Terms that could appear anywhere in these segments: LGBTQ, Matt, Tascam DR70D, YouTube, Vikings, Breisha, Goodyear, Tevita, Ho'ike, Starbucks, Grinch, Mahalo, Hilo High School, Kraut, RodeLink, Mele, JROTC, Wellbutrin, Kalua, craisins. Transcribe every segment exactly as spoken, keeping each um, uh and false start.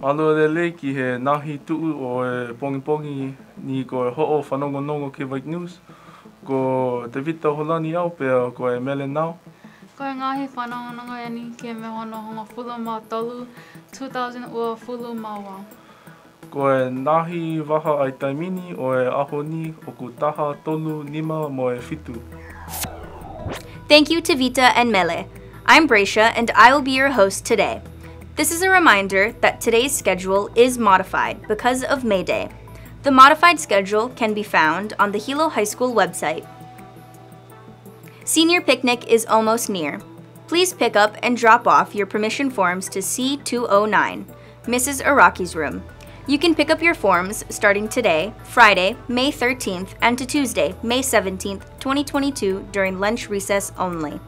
Malolele ki he nahi tu'u o e pongi pongi ni ko ho'o whanongo nongo ki Vike News. Ko Tevita holani au pēr ko e Mele nao. Ko e ngahi whanongo nongo e ni ki me hono honga fulu mā tolu two thousand ua fulu mā wā. Ko e nahi waha ai taimini o e ahoni o ku taha tolu nima mo e fitu. Thank you Tevita and Mele. I'm Breisha and I will be your host today. This is a reminder that today's schedule is modified because of May Day. The modified schedule can be found on the Hilo High School website. Senior picnic is almost near. Please pick up and drop off your permission forms to C two oh nine, Missus Araki's room. You can pick up your forms starting today, Friday, May thirteenth, and to Tuesday, May seventeenth, twenty twenty-two, during lunch recess only.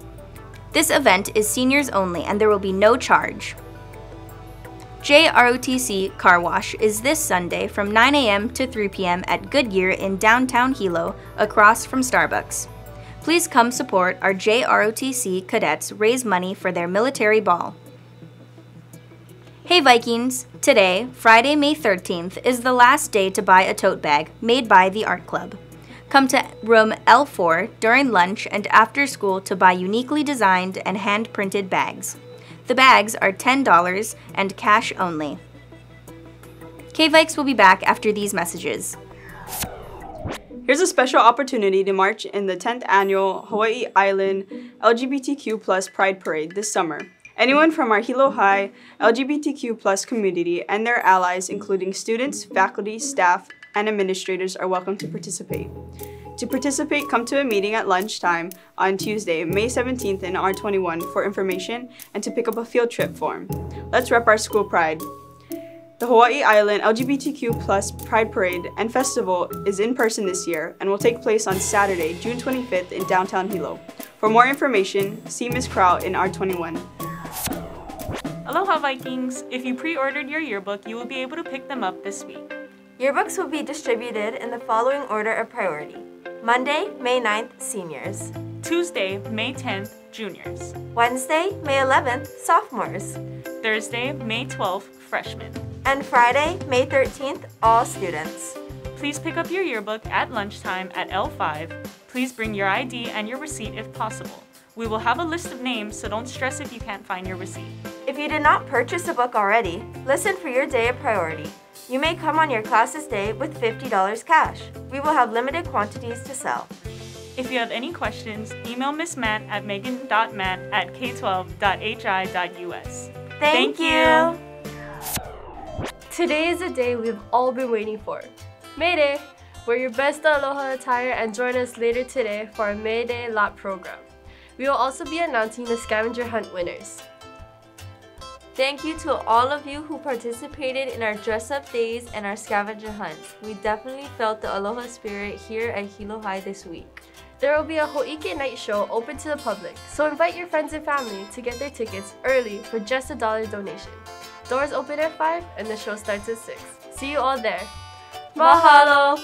This event is seniors only and there will be no charge. J R O T C Car Wash is this Sunday from nine a m to three p m at Goodyear in downtown Hilo, across from Starbucks. Please come support our J R O T C cadets raise money for their military ball. Hey Vikings! Today, Friday, May thirteenth, is the last day to buy a tote bag made by the Art Club. Come to room L four during lunch and after school to buy uniquely designed and hand-printed bags. The bags are ten dollars and cash only. K-Vikes will be back after these messages. Here's a special opportunity to march in the tenth annual Hawaii Island L G B T Q plus Pride Parade this summer. Anyone from our Hilo High L G B T Q plus community and their allies, including students, faculty, staff, and administrators, are welcome to participate. To participate, come to a meeting at lunchtime on Tuesday, May seventeenth in R twenty-one for information and to pick up a field trip form. Let's rep our school pride. The Hawaii Island L G B T Q plus Pride Parade and Festival is in person this year and will take place on Saturday, June twenty-fifth in downtown Hilo. For more information, see Miz Kraut in R twenty-one. Aloha Vikings! If you pre-ordered your yearbook, you will be able to pick them up this week. Yearbooks will be distributed in the following order of priority. Monday, May ninth, Seniors. Tuesday, May tenth, Juniors. Wednesday, May eleventh, Sophomores. Thursday, May twelfth, Freshmen. And Friday, May thirteenth, all students. Please pick up your yearbook at lunchtime at L five. Please bring your I D and your receipt if possible. We will have a list of names, so don't stress if you can't find your receipt. If you did not purchase a book already, listen for your day of priority. You may come on your class's day with fifty dollars cash. We will have limited quantities to sell. If you have any questions, email Miz Matt at megan dot matt at k twelve dot h i dot u s. Thank, Thank you! Today is a day we've all been waiting for. May Day! Wear your best aloha attire and join us later today for our May Day lot program. We will also be announcing the scavenger hunt winners. Thank you to all of you who participated in our dress-up days and our scavenger hunts. We definitely felt the aloha spirit here at Hilo High this week. There will be a Ho'ike night show open to the public, so invite your friends and family to get their tickets early for just a dollar donation. Doors open at five and the show starts at six. See you all there. Mahalo!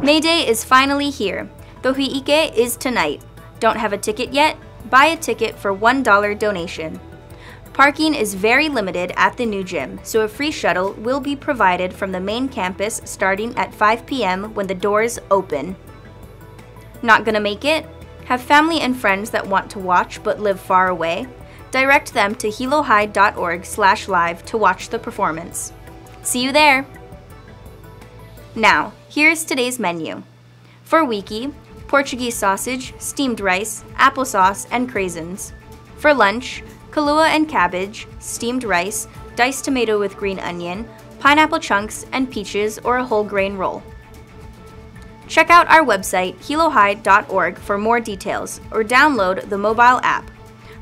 May Day is finally here. The Ho'ike is tonight. Don't have a ticket yet? Buy a ticket for one dollar donation. Parking is very limited at the new gym, so a free shuttle will be provided from the main campus starting at five p m when the doors open. Not gonna make it? Have family and friends that want to watch but live far away? Direct them to hilo high dot org slash live to watch the performance. See you there! Now, here's today's menu. For Wiki, Portuguese sausage, steamed rice, applesauce, and craisins. For lunch, Kalua and cabbage, steamed rice, diced tomato with green onion, pineapple chunks, and peaches or a whole grain roll. Check out our website, hilo high dot org, for more details or download the mobile app.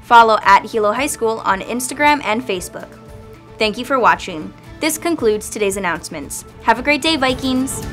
Follow at Hilo High School on Instagram and Facebook. Thank you for watching. This concludes today's announcements. Have a great day, Vikings!